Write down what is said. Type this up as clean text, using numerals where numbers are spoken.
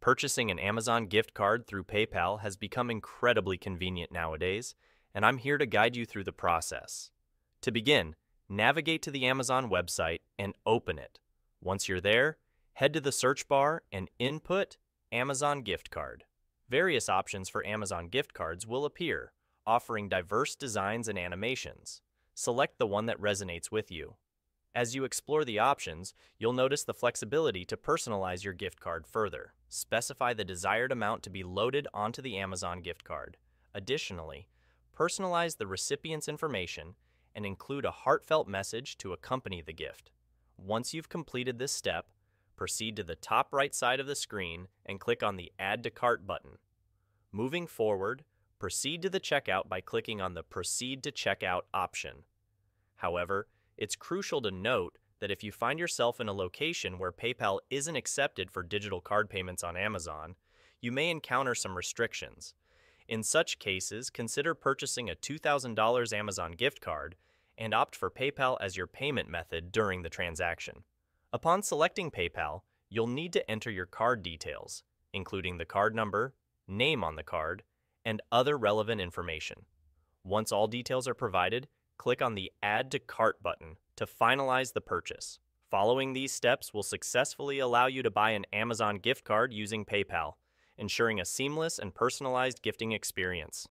Purchasing an Amazon gift card through PayPal has become incredibly convenient nowadays, and I'm here to guide you through the process. To begin, navigate to the Amazon website and open it. Once you're there, head to the search bar and input Amazon gift card. Various options for Amazon gift cards will appear, offering diverse designs and animations. Select the one that resonates with you. As you explore the options, you'll notice the flexibility to personalize your gift card further. Specify the desired amount to be loaded onto the Amazon gift card. Additionally, personalize the recipient's information and include a heartfelt message to accompany the gift. Once you've completed this step, proceed to the top right side of the screen and click on the Add to Cart button. Moving forward, proceed to the checkout by clicking on the Proceed to Checkout option. However, it's crucial to note that if you find yourself in a location where PayPal isn't accepted for digital card payments on Amazon, you may encounter some restrictions. In such cases, consider purchasing a $2,000 Amazon gift card and opt for PayPal as your payment method during the transaction. Upon selecting PayPal, you'll need to enter your card details, including the card number, name on the card, and other relevant information. Once all details are provided, click on the Add to Cart button to finalize the purchase. Following these steps will successfully allow you to buy an Amazon gift card using PayPal, ensuring a seamless and personalized gifting experience.